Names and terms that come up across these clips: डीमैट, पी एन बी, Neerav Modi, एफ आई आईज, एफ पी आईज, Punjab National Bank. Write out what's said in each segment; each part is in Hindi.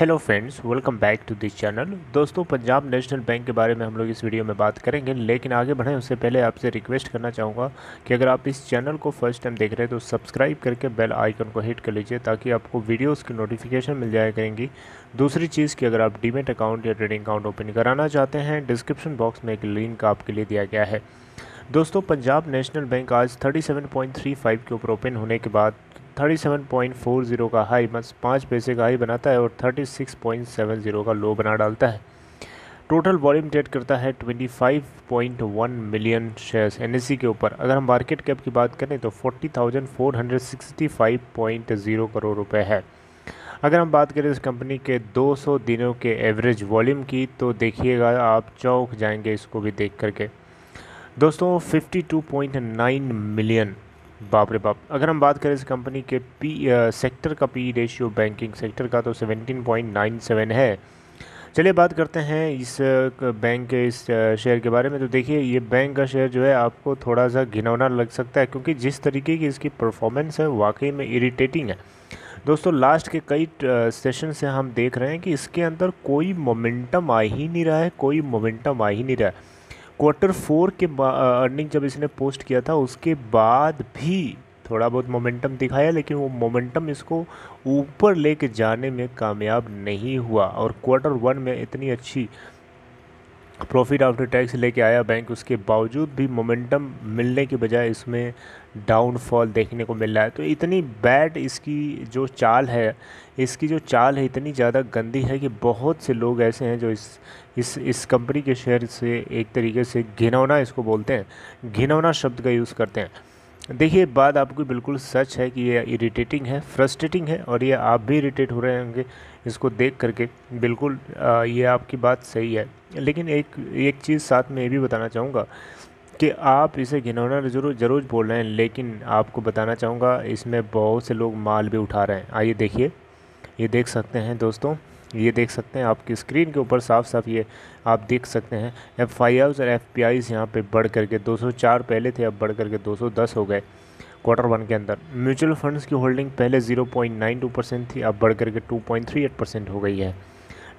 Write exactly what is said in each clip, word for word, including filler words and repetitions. Hello friends, welcome back to this channel. दोस्तों, पंजाब नेशनल बैंक के बारे में हम लोग इस वीडियो में बात करेंगे, लेकिन आगे बढ़ें उससे पहले आपसे रिक्वेस्ट करना चाहूँगा कि अगर आप इस चैनल को फर्स्ट टाइम देख रहे हैं तो सब्सक्राइब करके बेल आइकन को हिट कर लीजिए ताकि आपको वीडियोस की नोटिफिकेशन मिल जाया करेंगी। दूसरी चीज़ कि अगर आप डीमैट अकाउंट या ट्रेडिंग अकाउंट ओपन कराना चाहते हैं, डिस्क्रिप्शन बॉक्स में एक लिंक आपके लिए दिया गया है। दोस्तों, पंजाब नेशनल बैंक आज thirty seven point three five के ऊपर ओपन होने के बाद सैंतीस पॉइंट चार शून्य का हाई, बस पाँच पैसे का हाई बनाता है और छत्तीस पॉइंट सात शून्य का लो बना डालता है। टोटल वॉल्यूम ट्रेड करता है पच्चीस पॉइंट एक million shares N A C के ऊपर। अगर हम मार्केट कैप की बात करें तो चालीस हज़ार चार सौ पैंसठ पॉइंट शून्य करोड़ रुपए है। अगर हम बात करें इस कंपनी के दो सौ दिनों के एवरेज वॉल्यूम की तो देखिएगा आप चौंक जाएंगे इसको भी देख करके। दोस्तों, बावन पॉइंट नौ मिलियन, बाप रे बाप। अगर हम बात करें इस कंपनी के पी आ, सेक्टर का पी रेशियो बैंकिंग सेक्टर का तो सत्रह पॉइंट सत्तानवे है। चलिए बात करते हैं इस बैंक के इस शेयर के बारे में। तो देखिए, ये बैंक का शेयर जो है आपको थोड़ा सा घिनौना लग सकता है क्योंकि जिस तरीके की इसकी परफॉर्मेंस है वाकई में इरिटेटिंग है। दोस्तों, लास्ट के कई सेशन से हम देख रहे हैं कि इसके अंदर कोई मोमेंटम आ ही नहीं रहा है, कोई मोमेंटम आ ही नहीं रहा है। क्वार्टर फोर के अर्निंग जब इसने पोस्ट किया था उसके बाद भी थोड़ा बहुत मोमेंटम दिखाया, लेकिन वो मोमेंटम इसको ऊपर लेके जाने में कामयाब नहीं हुआ। और क्वार्टर वन में इतनी अच्छी प्रॉफिट आफ्टर टैक्स लेके आया बैंक, उसके बावजूद भी मोमेंटम मिलने के बजाय इसमें डाउनफॉल देखने को मिल रहा है। तो इतनी बैड इसकी जो चाल है इसकी जो चाल है इतनी ज़्यादा गंदी है कि बहुत से लोग ऐसे हैं जो इस इस इस कंपनी के शेयर से एक तरीके से घिनौना, इसको बोलते हैं घिनौना शब्द का यूज़ करते हैं। देखिए, बात आपकी बिल्कुल सच है कि ये इरिटेटिंग है, फ्रस्ट्रेटिंग है और ये आप भी इरिटेट हो रहे होंगे इसको देख करके। बिल्कुल आ, ये आपकी बात सही है, लेकिन एक एक चीज़ साथ में ये भी बताना चाहूँगा कि आप इसे घिनौना जरूर जरूर बोल रहे हैं, लेकिन आपको बताना चाहूँगा इसमें बहुत से लोग माल भी उठा रहे हैं। आइए देखिए, ये देख सकते हैं दोस्तों, ये देख सकते हैं आपकी स्क्रीन के ऊपर साफ साफ, ये आप देख सकते हैं एफ आई आईज और एफ पी आईज यहाँ पर बढ़ करके दो सौ चार पहले थे, अब बढ़ करके दो सौ दस हो गए क्वार्टर वन के अंदर। म्यूचुअल फंड्स की होल्डिंग पहले zero point nine two percent थी, अब बढ़ करके two point three eight percent हो गई है।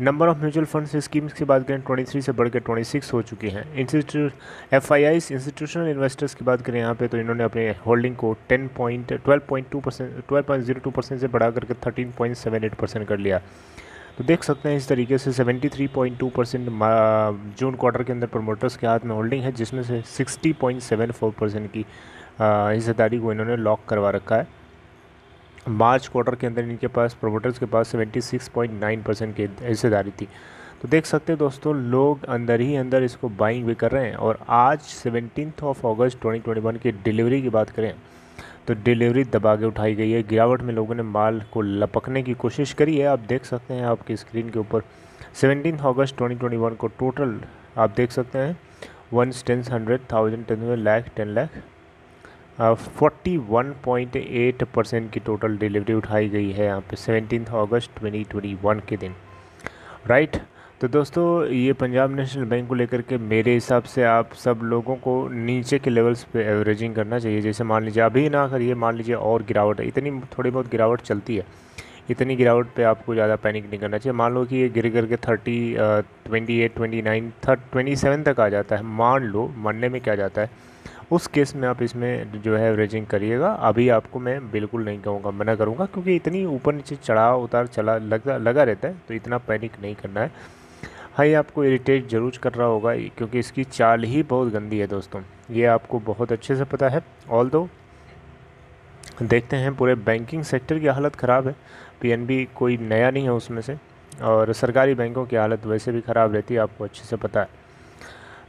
Number of mutual funds schemes की बात करें तेईस से बढ़ के छब्बीस हो चुकी हैं। Institute एफ आई आईज institutional investors की बात करें यहाँ पे तो इन्होंने अपने होल्डिंग को ten point twelve point two percent twelve point zero two percent से बढ़ा करके thirteen point seven eight percent कर लिया। तो देख सकते हैं इस तरीके से तिहत्तर पॉइंट दो परसेंट जून क्वार्टर के अंदर प्रमोटर्स के हाथ में होल्डिंग है, जिसमें से साठ पॉइंट सात चार परसेंट की हिस्सेदारी को इन्होंने लॉक करवा रखा है। मार्च क्वार्टर के अंदर इनके पास प्रोमोटर्स के पास छिहत्तर पॉइंट नौ परसेंट की हिस्सेदारी थी। तो देख सकते हैं दोस्तों, लोग अंदर ही अंदर इसको बाइंग भी कर रहे हैं। और आज सत्रह ऑफ अगस्त दो हज़ार इक्कीस की डिलीवरी की बात करें तो डिलीवरी दबा के उठाई गई है। गिरावट में लोगों ने माल को लपकने की कोशिश करी है। आप देख सकते हैं आपकी स्क्रीन के ऊपर सत्रह अगस्त दो हज़ार इक्कीस को टोटल आप देख सकते हैं once tens hundred thousand ten lakh ten lakh इकतालीस पॉइंट आठ परसेंट की टोटल डिलीवरी उठाई गई है यहाँ पे सत्रह अगस्त दो हज़ार इक्कीस के दिन, राइट। तो दोस्तों, ये पंजाब नेशनल बैंक को लेकर के मेरे हिसाब से आप सब लोगों को नीचे के लेवल्स पे एवरेजिंग करना चाहिए। जैसे मान लीजिए अभी ना करिए, मान लीजिए और गिरावट है, इतनी थोड़ी बहुत गिरावट चलती है, इतनी गिरावट पे आपको ज़्यादा पैनिक नहीं करना चाहिए। मान लो कि ये गिर गिर के thirty twenty eight twenty nine twenty seven तक आ जाता है, मान लो, मानने में क्या जाता है, उस केस में आप इसमें जो है एवरेजिंग करिएगा। अभी आपको मैं बिल्कुल नहीं कहूँगा, मना करूँगा, क्योंकि इतनी ऊपर नीचे चढ़ाव उतार चला लगा लगा रहता है, तो इतना पैनिक नहीं करना है। हाँ, ये आपको इरिटेट जरूर कर रहा होगा क्योंकि इसकी चाल ही बहुत गंदी है दोस्तों, ये आपको बहुत अच्छे से पता है। ऑल्दो देखते हैं पूरे बैंकिंग सेक्टर की हालत ख़राब है, पी एन बी कोई नया नहीं है उसमें से, और सरकारी बैंकों की हालत वैसे भी ख़राब रहती है, आपको अच्छे से पता है।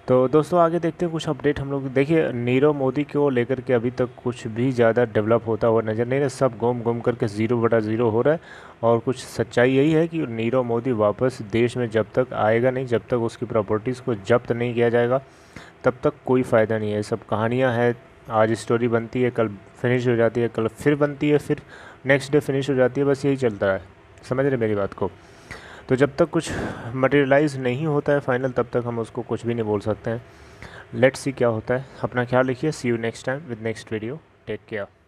तो दोस्तों, आगे देखते हैं कुछ अपडेट हम लोग। देखिए, नीरव मोदी को लेकर के अभी तक कुछ भी ज़्यादा डेवलप होता हुआ नज़र नहीं रहा, सब घूम घूम करके ज़ीरो बटा ज़ीरो हो रहा है। और कुछ सच्चाई यही है कि नीरव मोदी वापस देश में जब तक आएगा नहीं, जब तक उसकी प्रॉपर्टीज़ को जब्त नहीं किया जाएगा, तब तक कोई फ़ायदा नहीं है। सब कहानियाँ हैं, आज स्टोरी बनती है, कल फिनिश हो जाती है, कल फिर बनती है, फिर नेक्स्ट डे फिनिश हो जाती है, बस यही चलता है। समझ रहे मेरी बात को? तो जब तक कुछ मटेरियलाइज नहीं होता है फाइनल, तब तक हम उसको कुछ भी नहीं बोल सकते हैं। लेट्स सी क्या होता है। अपना ख्याल रखिए, see you next time with next video, take care.